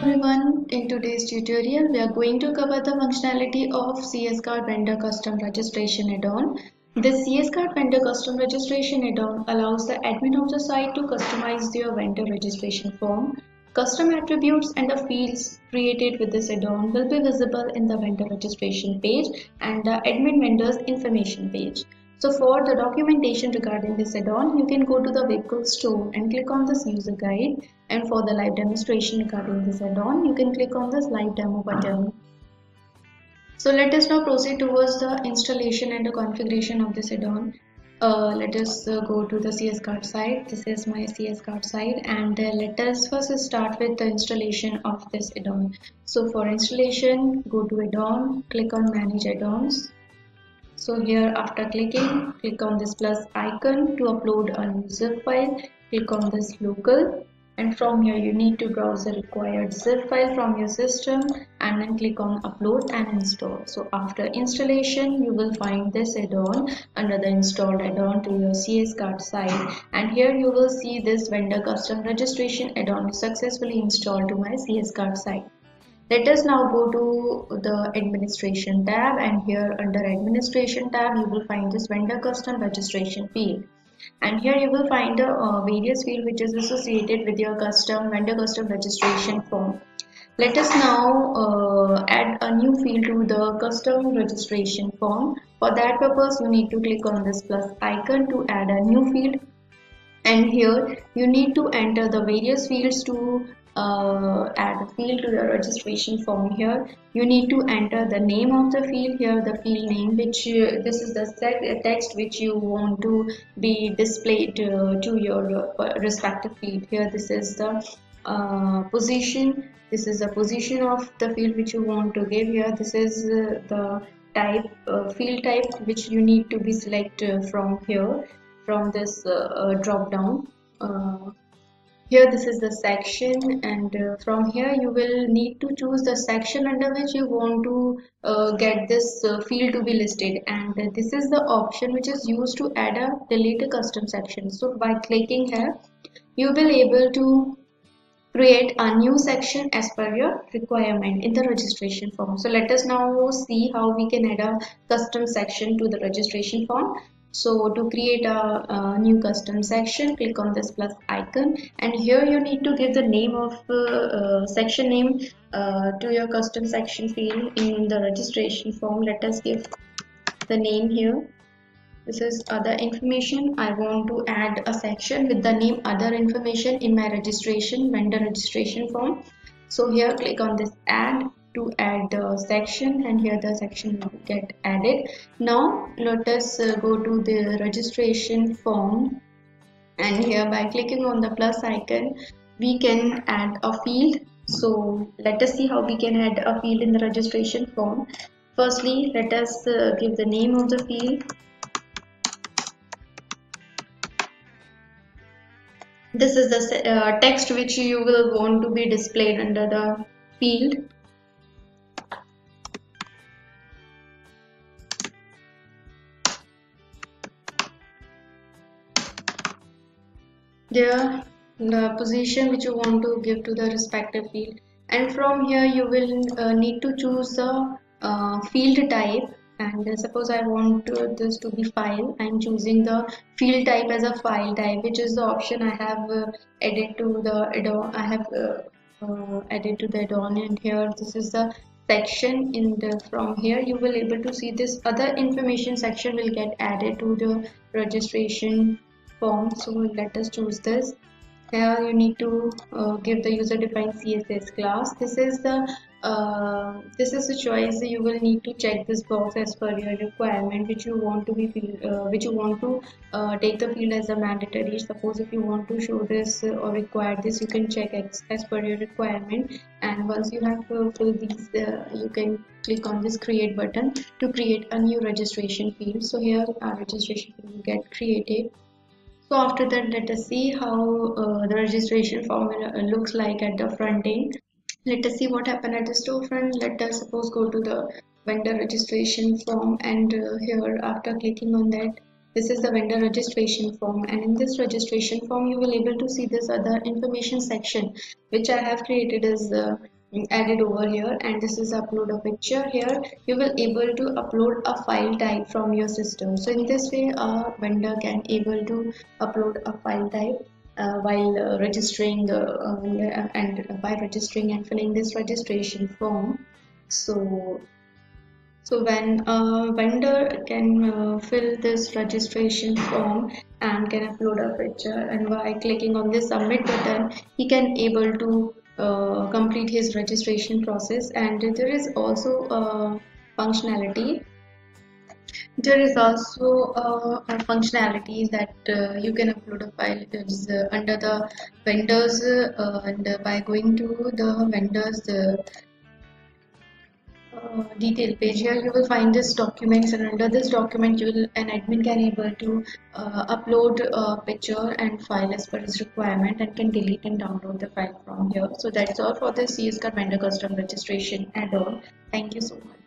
Hello everyone, in today's tutorial we are going to cover the functionality of CS-Cart vendor custom registration add-on. The CS-Cart vendor custom registration add-on allows the admin of the site to customize their vendor registration form. Custom attributes and the fields created with this add-on will be visible in the vendor registration page and the admin vendors information page. So for the documentation regarding this add-on, you can go to the Webkul store and click on this user guide. And for the live demonstration regarding this add-on, you can click on this live demo button. So let us now proceed towards the installation and the configuration of this add-on. Let us go to the CS-Cart site. This is my CS-Cart site, and let us first start with the installation of this add-on. So for installation, go to add-on, click on manage add-ons. So here, after clicking, click on this plus icon to upload a zip file, click on this local, and from here you need to browse the required zip file from your system and then click on upload and install. So after installation, you will find this add-on under the installed add-on to your CS-Cart site, and here you will see this vendor custom registration add-on successfully installed to my CS-Cart site. Let us now go to the administration tab, and here under administration tab you will find this vendor custom registration field, and here you will find the various field which is associated with your custom vendor custom registration form. Let us now add a new field to the custom registration form. For that purpose, you need to click on this plus icon to add a new field, and here you need to enter the various fields to add a field to your registration form. Here you need to enter the name of the field. Here the field name, which this is the text which you want to be displayed to your respective field. Here this is the position. This is the position of the field which you want to give. Here this is the type, field type which you need to be selected from here, from this drop down. Here this is the section, and from here you will need to choose the section under which you want to get this field to be listed, and this is the option which is used to add a delete a custom section. So by clicking here you will be able to create a new section as per your requirement in the registration form. So let us now see how we can add a custom section to the registration form. So to create a new custom section, click on this plus icon, and here you need to give the name of section name to your custom section field in the registration form. Let us give the name here. This is other information. I want to add a section with the name other information in my registration vendor registration form. So here click on this add to add the section, and here the section will get added. Now let us go to the registration form, and here by clicking on the plus icon we can add a field. So let us see how we can add a field in the registration form. Firstly, let us give the name of the field. This is the text which you will want to be displayed under the field. There, the position which you want to give to the respective field, and from here you will need to choose the field type, and suppose I want this to be file. I am choosing the field type as a file type, which is the option I have added to the add-on. I have added to the add-on, and here this is the section. From here you will able to see this other information section will get added to the registration form. So let us choose this. Here you need to give the user defined CSS class. This is a choice. You will need to check this box as per your requirement, which you want to be take the field as a mandatory. Suppose if you want to show this or require this, you can check as per your requirement, and once you have fulfilled these, you can click on this create button to create a new registration field. So here our registration field will get created. So after that, let us see how the registration form looks like at the front end. Let us see what happened at the storefront. Let us suppose go to the vendor registration form, and here after clicking on that, This is the vendor registration form, and in this registration form you will able to see this other information section which I have created as added over here, and this is upload a picture. Here you will able to upload a file type from your system. So in this way a vendor can able to upload a file type while registering and by registering and filling this registration form. So when a vendor can fill this registration form and can upload a picture, and by clicking on this submit button he can able to complete his registration process. And there is also a functionality that you can upload a file. It is under the vendors, and by going to the vendors detail page, here you will find this documents, and under this document an admin can able to upload a picture and file as per his requirement, and can delete and download the file from here. So that's all for the CS-Cart vendor custom registration add-on. Thank you so much.